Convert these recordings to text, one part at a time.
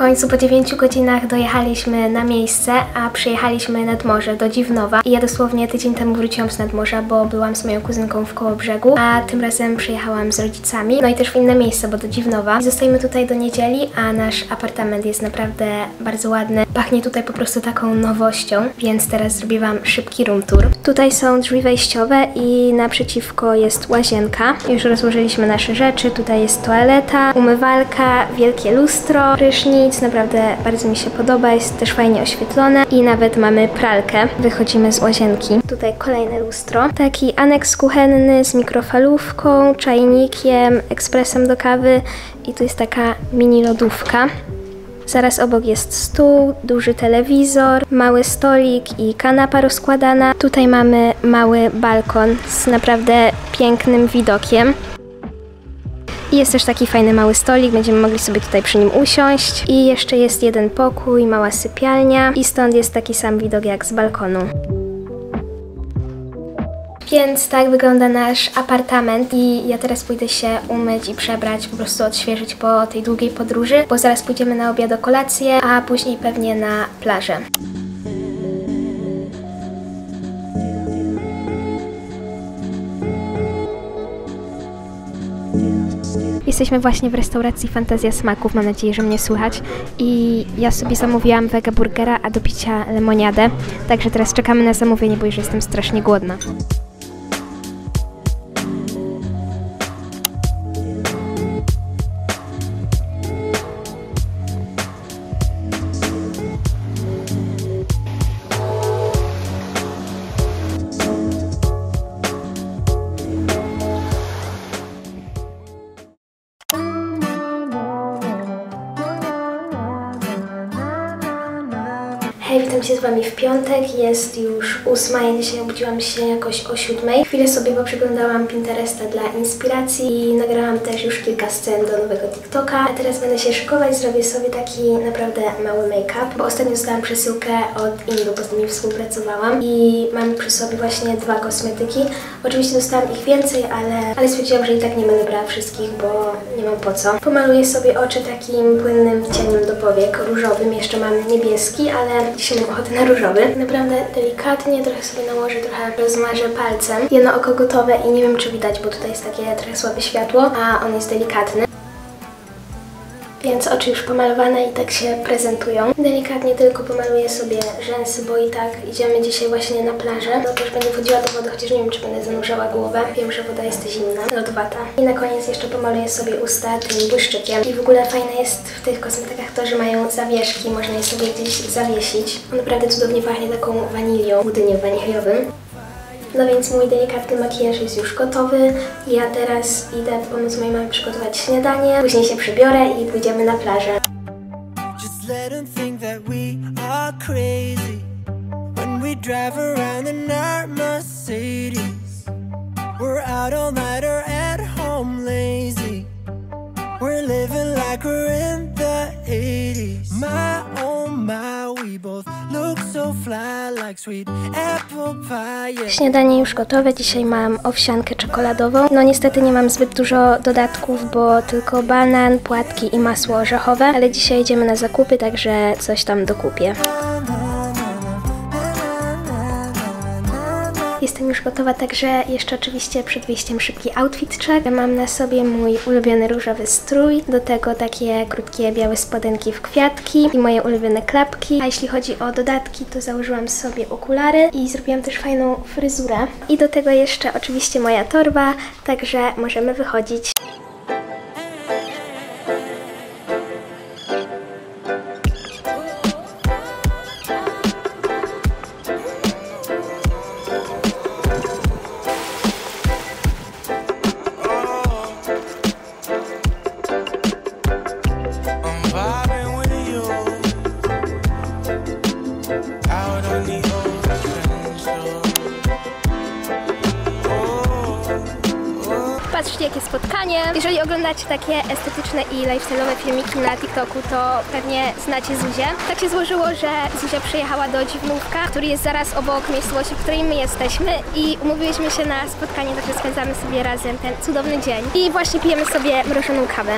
końcu po 9 godzinach dojechaliśmy na miejsce, a przyjechaliśmy nad morze do Dziwnowa. I ja dosłownie tydzień temu wróciłam z nadmorza, bo byłam z moją kuzynką w Kołobrzegu, a tym razem przyjechałam z rodzicami, no i też w inne miejsce, bo do Dziwnowa. I zostajemy tutaj do niedzieli, a nasz apartament jest naprawdę bardzo ładny. Pachnie tutaj po prostu taką nowością, więc teraz zrobię wam szybki room tour. Tutaj są drzwi wejściowe i naprzeciwko jest łazienka. Już rozłożyliśmy nasze rzeczy, tutaj jest toaleta, umywalka, wielkie lustro, prysznic, naprawdę bardzo mi się podoba, jest też fajnie oświetlone i nawet mamy pralkę. Wychodzimy z łazienki. Tutaj kolejne lustro. Taki aneks kuchenny z mikrofalówką, czajnikiem, ekspresem do kawy i tu jest taka mini lodówka. Zaraz obok jest stół, duży telewizor, mały stolik i kanapa rozkładana. Tutaj mamy mały balkon z naprawdę pięknym widokiem. I jest też taki fajny mały stolik, będziemy mogli sobie tutaj przy nim usiąść. I jeszcze jest jeden pokój, mała sypialnia i stąd jest taki sam widok jak z balkonu. Więc tak wygląda nasz apartament i ja teraz pójdę się umyć i przebrać, po prostu odświeżyć po tej długiej podróży, bo zaraz pójdziemy na obiad o kolację, a później pewnie na plażę. Jesteśmy właśnie w restauracji Fantazja Smaków, mam nadzieję, że mnie słychać. I ja sobie zamówiłam wega burgera, a do picia lemoniadę. Także teraz czekamy na zamówienie, bo już jestem strasznie głodna. Hej, witam się z wami w piątek, jest już 8, ja dzisiaj obudziłam się jakoś o 7. Chwilę sobie poprzeglądałam Pinteresta dla inspiracji i nagrałam też już kilka scen do nowego TikToka. A teraz będę się szykować, zrobię sobie taki naprawdę mały make-up, bo ostatnio dostałam przesyłkę od Inglot, bo z nimi współpracowałam i mam przy sobie właśnie 2 kosmetyki. Oczywiście dostałam ich więcej, ale stwierdziłam, że i tak nie będę brała wszystkich, bo nie mam po co. Pomaluję sobie oczy takim płynnym cieniem do powiek, różowym, jeszcze mam niebieski, ale dzisiaj mam ochotę na różowy. Naprawdę delikatnie, trochę sobie nałożę, trochę rozmarzę palcem. Jedno oko gotowe i nie wiem, czy widać, bo tutaj jest takie trochę słabe światło, a on jest delikatny. Więc oczy już pomalowane i tak się prezentują. Delikatnie tylko pomaluję sobie rzęsy, bo i tak idziemy dzisiaj właśnie na plażę. No też będę wchodziła do wody, chociaż nie wiem, czy będę zanurzała głowę. Wiem, że woda jest zimna, lodowata. I na koniec jeszcze pomaluję sobie usta tym błyszczykiem. I w ogóle fajne jest w tych kosmetykach to, że mają zawieszki. Można je sobie gdzieś zawiesić. On naprawdę cudownie pachnie taką wanilią, budyniem waniliowym. No więc mój delikatny makijaż jest już gotowy. Ja teraz idę pomóc mojej mamie przygotować śniadanie. Później się przebiorę i pójdziemy na plażę. Śniadanie już gotowe, dzisiaj mam owsiankę czekoladową. No niestety nie mam zbyt dużo dodatków, bo tylko banan, płatki i masło orzechowe. Ale dzisiaj idziemy na zakupy, także coś tam dokupię. Jestem już gotowa, także jeszcze oczywiście przed wyjściem szybki outfit check. Mam na sobie mój ulubiony różowy strój, do tego takie krótkie białe spodenki w kwiatki i moje ulubione klapki. A jeśli chodzi o dodatki, to założyłam sobie okulary i zrobiłam też fajną fryzurę. I do tego jeszcze oczywiście moja torba, także możemy wychodzić. Patrzcie, jakie spotkanie. Jeżeli oglądacie takie estetyczne i lifestyle'owe filmiki na TikToku, to pewnie znacie Zuzię. Tak się złożyło, że Zuzia przyjechała do Dziwnówka, który jest zaraz obok miejscowości, w której my jesteśmy i umówiłyśmy się na spotkanie, także spędzamy sobie razem ten cudowny dzień. I właśnie pijemy sobie mrożoną kawę.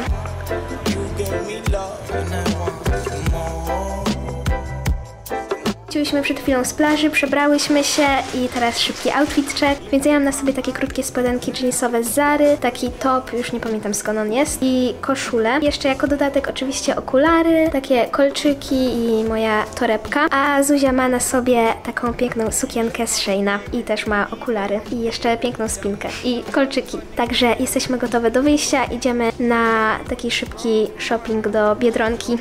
Wróciliśmy przed chwilą z plaży, przebrałyśmy się i teraz szybki outfit check. Więc ja mam na sobie takie krótkie spodenki jeansowe z Zary, taki top, już nie pamiętam skąd on jest, i koszulę. Jeszcze jako dodatek oczywiście okulary, takie kolczyki i moja torebka. A Zuzia ma na sobie taką piękną sukienkę z Sheina i też ma okulary i jeszcze piękną spinkę i kolczyki. Także jesteśmy gotowe do wyjścia, idziemy na taki szybki shopping do Biedronki.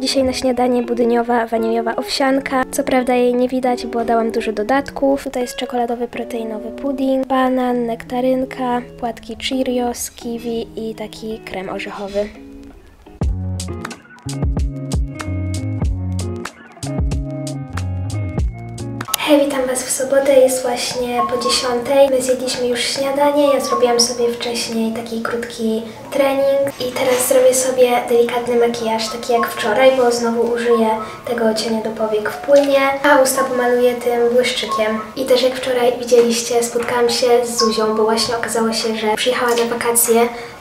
Dzisiaj na śniadanie budyniowa, waniliowa owsianka. Co prawda jej nie widać, bo dałam dużo dodatków. Tutaj jest czekoladowy, proteinowy pudding, banan, nektarynka, płatki Cheerios, kiwi i taki krem orzechowy. Hej, witam Was w sobotę, jest właśnie po 10:00. My zjedliśmy już śniadanie, ja zrobiłam sobie wcześniej taki krótki trening i teraz zrobię sobie delikatny makijaż, taki jak wczoraj, bo znowu użyję tego cienia do powiek w płynie, a usta pomaluję tym błyszczykiem. I też jak wczoraj widzieliście, spotkałam się z Zuzią, bo właśnie okazało się, że przyjechała na wakacje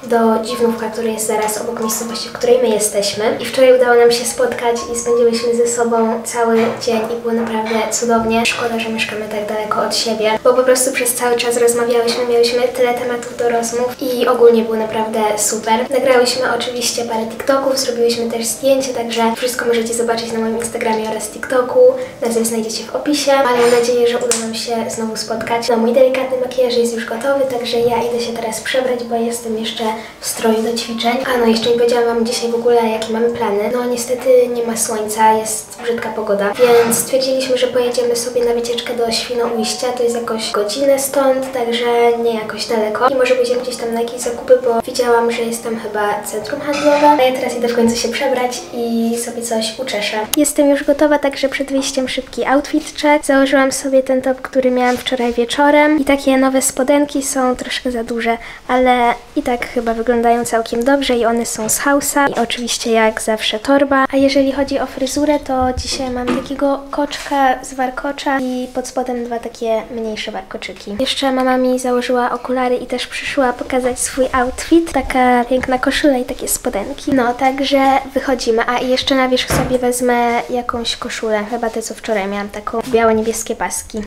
do Dziwnówka, który jest zaraz obok miejscowości, w której my jesteśmy. I wczoraj udało nam się spotkać i spędziłyśmy ze sobą cały dzień i było naprawdę cudownie. Szkoda, że mieszkamy tak daleko od siebie, bo po prostu przez cały czas rozmawiałyśmy, miałyśmy tyle tematów do rozmów i ogólnie było naprawdę super. Nagrałyśmy oczywiście parę TikToków, zrobiłyśmy też zdjęcie, także wszystko możecie zobaczyć na moim Instagramie oraz TikToku. Nazwę znajdziecie w opisie. Mam nadzieję, że uda nam się znowu spotkać. No, mój delikatny makijaż jest już gotowy, także ja idę się teraz przebrać, bo jestem jeszcze w stroju do ćwiczeń. A no, jeszcze nie powiedziałam Wam dzisiaj w ogóle, jakie mamy plany. No niestety nie ma słońca, jest brzydka pogoda, więc stwierdziliśmy, że pojedziemy sobie na wycieczkę do Świnoujścia. To jest jakoś godzinę stąd, także nie jakoś daleko. I może pójdziemy gdzieś tam na jakieś zakupy, bo widziałam, że jest tam chyba centrum handlowe. A ja teraz idę w końcu się przebrać i sobie coś uczeszę. Jestem już gotowa, także przed wyjściem szybki outfit check. Założyłam sobie ten top, który miałam wczoraj wieczorem. I takie nowe spodenki są troszkę za duże, ale i tak chyba wyglądają całkiem dobrze i one są z House'a. I oczywiście jak zawsze torba. A jeżeli chodzi o fryzurę, to dzisiaj mam takiego koczka z warkocza i pod spodem dwa takie mniejsze warkoczyki. Jeszcze mama mi założyła okulary i też przyszła pokazać swój outfit. Taka piękna koszula i takie spodenki. No, także wychodzimy. A i jeszcze na wierzch sobie wezmę jakąś koszulę. Chyba tę, co wczoraj miałam, taką biało-niebieskie paski.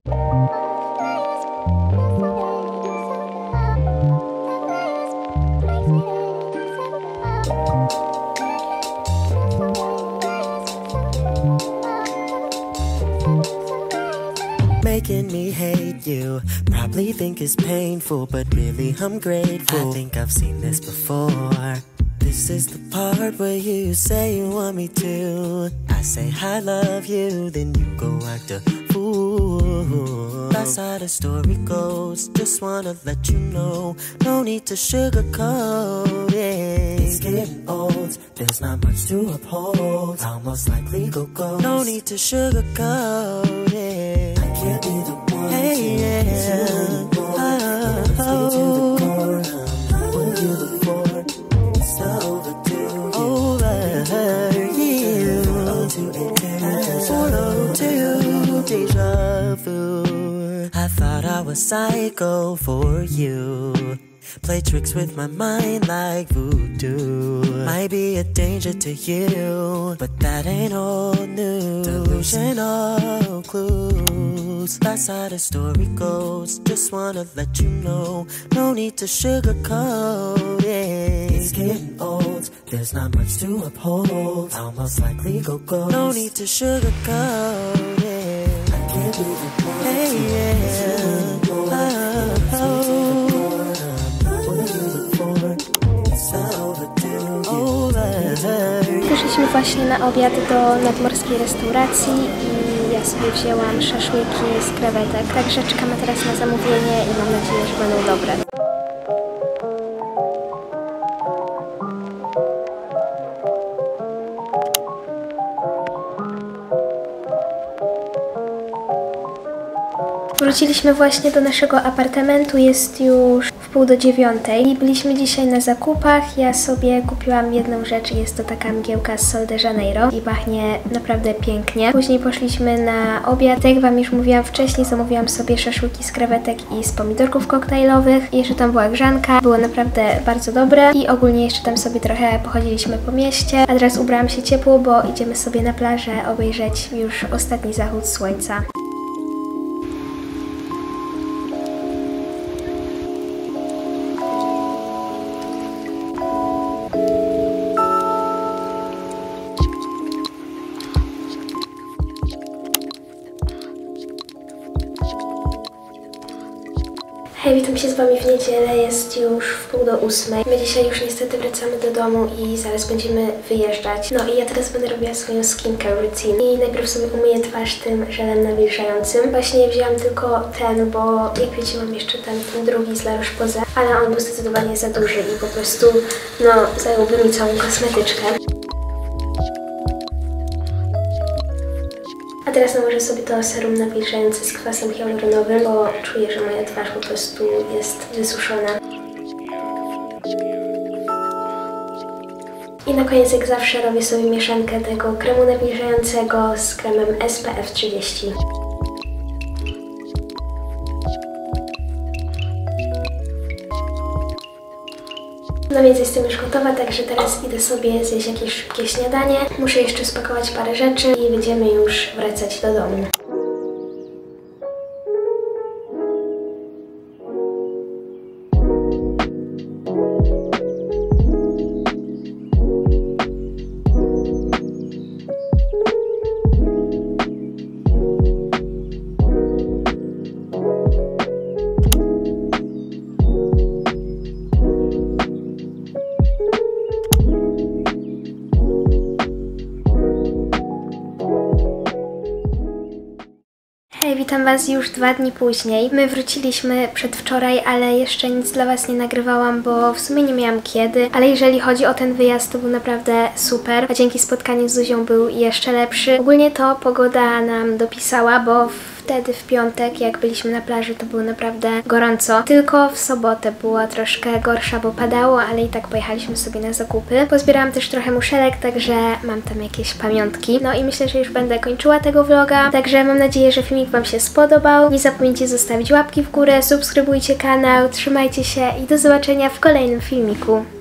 Making me hate you, probably think it's painful, but really I'm grateful. I think I've seen this before. This is the part where you say you want me to. I say I love you, then you go act a fool. That's how the story goes, just wanna let you know. No need to sugarcoat it. It's getting old, there's not much to uphold. Almost like legal ghosts. No need to sugarcoat it. Can't be the one to oh, I will do the four. It's not overdue. Over you. Follow to deja vu. I thought I was psycho for you. Play tricks with my mind like voodoo. Might be a danger to you, but that ain't old news. Delusional clues. That's how the story goes. Just wanna let you know. No need to sugarcoat it. It's getting old. There's not much to uphold. Almost like legal ghosts. No need to sugarcoat it. I can't do the one, hey, yeah. Oh, oh, oh. właśnie na obiad do nadmorskiej restauracji i ja sobie wzięłam szaszłyki z krewetek. Także czekamy teraz na zamówienie i mam nadzieję, że będą dobre. Wróciliśmy właśnie do naszego apartamentu, jest już wpół do 9:00 i byliśmy dzisiaj na zakupach. Ja sobie kupiłam jedną rzecz, jest to taka mgiełka z Sol de Janeiro i pachnie naprawdę pięknie. Później poszliśmy na obiad. Jak wam już mówiłam wcześniej, zamówiłam sobie szaszłyki z krewetek i z pomidorków koktajlowych. Jeszcze tam była grzanka, było naprawdę bardzo dobre i ogólnie jeszcze tam sobie trochę pochodziliśmy po mieście. A teraz ubrałam się ciepło, bo idziemy sobie na plażę obejrzeć już ostatni zachód słońca. Witam się z wami w niedzielę, jest już wpół do 8:00. My dzisiaj już niestety wracamy do domu i zaraz będziemy wyjeżdżać. No i ja teraz będę robiła swoją skincare routine. I najpierw sobie umyję twarz tym żelem nawilżającym. Właśnie wzięłam tylko ten, bo jak wiecie mam jeszcze ten drugi z La Roche-Posay, ale on był zdecydowanie za duży i po prostu no zająłby mi całą kosmetyczkę. A teraz nałożę sobie to serum nawilżające z kwasem hialuronowym, bo czuję, że moja twarz po prostu jest wysuszona. I na koniec jak zawsze robię sobie mieszankę tego kremu nawilżającego z kremem SPF 30. No więc jestem już gotowa, także teraz idę sobie zjeść jakieś szybkie śniadanie. Muszę jeszcze spakować parę rzeczy i będziemy już wracać do domu. Witam was już 2 dni później. My wróciliśmy przedwczoraj, ale jeszcze nic dla was nie nagrywałam, bo w sumie nie miałam kiedy. Ale jeżeli chodzi o ten wyjazd, to był naprawdę super, a dzięki spotkaniu z Zuzią był jeszcze lepszy. Ogólnie to pogoda nam dopisała, bo wtedy w piątek, jak byliśmy na plaży, to było naprawdę gorąco. Tylko w sobotę była troszkę gorsza, bo padało, ale i tak pojechaliśmy sobie na zakupy. Pozbierałam też trochę muszelek, także mam tam jakieś pamiątki. No i myślę, że już będę kończyła tego vloga. Także mam nadzieję, że filmik wam się spodobał. Nie zapomnijcie zostawić łapki w górę, subskrybujcie kanał, trzymajcie się i do zobaczenia w kolejnym filmiku.